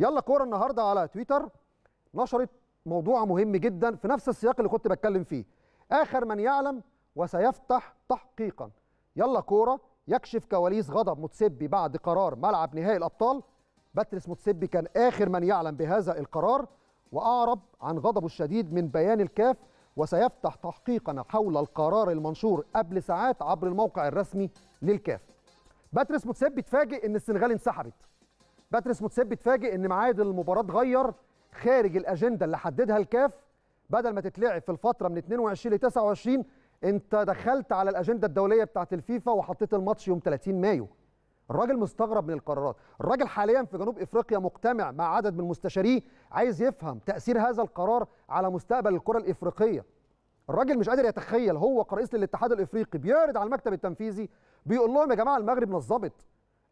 يلا كوره النهارده على تويتر نشرت موضوع مهم جدا في نفس السياق اللي كنت بتكلم فيه. آخر من يعلم وسيفتح تحقيقا. يلا كوره يكشف كواليس غضب موتسيبي بعد قرار ملعب نهائي الأبطال. باتريس موتسيبي كان آخر من يعلم بهذا القرار وأعرب عن غضبه الشديد من بيان الكاف، وسيفتح تحقيقا حول القرار المنشور قبل ساعات عبر الموقع الرسمي للكاف. باتريس موتسيبي اتفاجئ إن السنغال انسحبت. باتريس موتسيبي اتفاجئ إن ميعاد المباراة اتغير خارج الأجندة اللي حددها الكاف. بدل ما تتلعب في الفترة من 22 ل 29 انت دخلت على الأجندة الدولية بتاعة الفيفا وحطيت الماتش يوم 30 مايو. الراجل مستغرب من القرارات. الراجل حاليا في جنوب إفريقيا مجتمع مع عدد من مستشاريه عايز يفهم تأثير هذا القرار على مستقبل الكرة الإفريقية. الراجل مش قادر يتخيل، هو كرئيس للاتحاد الإفريقي بيعرض على المكتب التنفيذي بيقول لهم يا جماعة المغرب نظبت.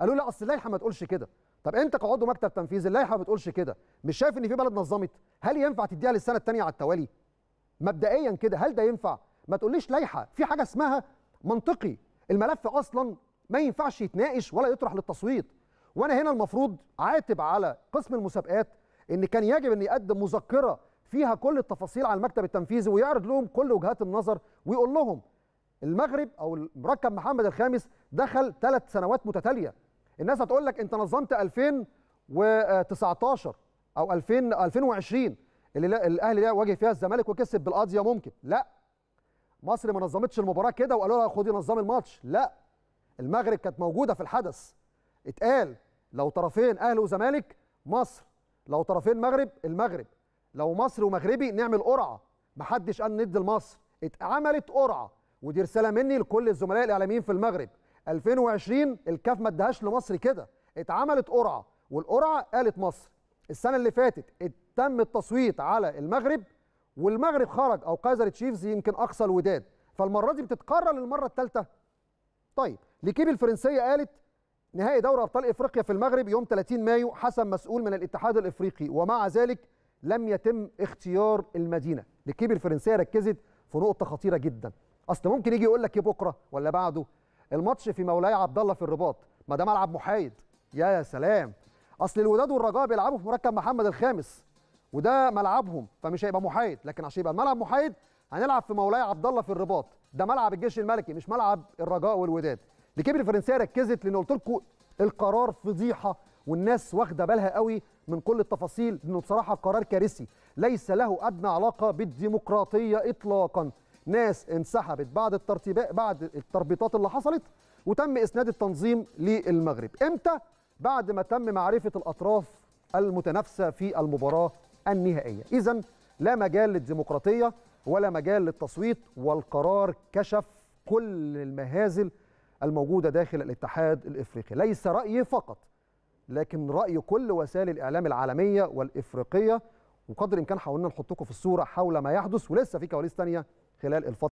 قالوا لا أصل اللائحة ما تقولش كده. طب انت كعضو مكتب تنفيذي اللائحه ما بتقولش كده، مش شايف ان في بلد نظمت؟ هل ينفع تديها للسنه الثانيه على التوالي؟ مبدئيا كده هل ده ينفع؟ ما تقوليش لائحه، في حاجه اسمها منطقي، الملف اصلا ما ينفعش يتناقش ولا يطرح للتصويت. وانا هنا المفروض عاتب على قسم المسابقات ان كان يجب ان يقدم مذكره فيها كل التفاصيل على المكتب التنفيذي ويعرض لهم كل وجهات النظر ويقول لهم المغرب او المركب محمد الخامس دخل 3 سنوات متتاليه. الناس هتقول لك انت نظمت 2019 او 2020 اللي الاهلي واجه فيها الزمالك وكسب بالقضيه ممكن. لا، مصر ما نظمتش المباراه كده وقالوا لها خدي نظام الماتش. لا، المغرب كانت موجوده في الحدث. اتقال لو طرفين اهلي وزمالك مصر، لو طرفين مغرب المغرب، لو مصر ومغربي نعمل قرعه. محدش قال ندي لمصر، اتعملت قرعه. ودي رساله مني لكل الزملاء الاعلاميين في المغرب، 2020 الكاف ما ادهاش لمصر كده، اتعملت قرعه والقرعه قالت مصر. السنه اللي فاتت تم التصويت على المغرب والمغرب خرج او كايزر تشيفز يمكن اقصى الوداد، فالمره دي بتتكرر للمره الثالثه. طيب ليكيب الفرنسيه قالت نهائي دوري ابطال افريقيا في المغرب يوم 30 مايو حسب مسؤول من الاتحاد الافريقي، ومع ذلك لم يتم اختيار المدينه. ليكيب الفرنسيه ركزت في نقطه خطيره جدا، اصل ممكن يجي يقول لك بكره ولا بعده الماتش في مولاي عبدالله في الرباط، ما ده ملعب محايد. يا سلام، اصل الوداد والرجاء بيلعبوا في مركب محمد الخامس وده ملعبهم فمش هيبقى محايد، لكن عشان يبقى الملعب محايد هنلعب في مولاي عبدالله في الرباط، ده ملعب الجيش الملكي مش ملعب الرجاء والوداد. لكن الفرنسيه ركزت لان قلت لكم القرار فضيحه والناس واخده بالها قوي من كل التفاصيل، لانه بصراحه قرار كارثي ليس له ادنى علاقه بالديمقراطيه اطلاقا. ناس انسحبت بعد التربيطات اللي حصلت وتم اسناد التنظيم للمغرب. امتى؟ بعد ما تم معرفه الاطراف المتنافسه في المباراه النهائيه. اذا لا مجال للديمقراطيه ولا مجال للتصويت، والقرار كشف كل المهازل الموجوده داخل الاتحاد الافريقي. ليس رايي فقط لكن راي كل وسائل الاعلام العالميه والافريقيه، وقدر الامكان حاولنا نحطكم في الصوره حول ما يحدث ولسه في كواليس ثانيه خلال الفترة